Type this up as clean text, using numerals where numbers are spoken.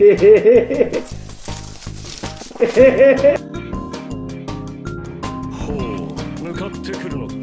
ほう、向かってくるの。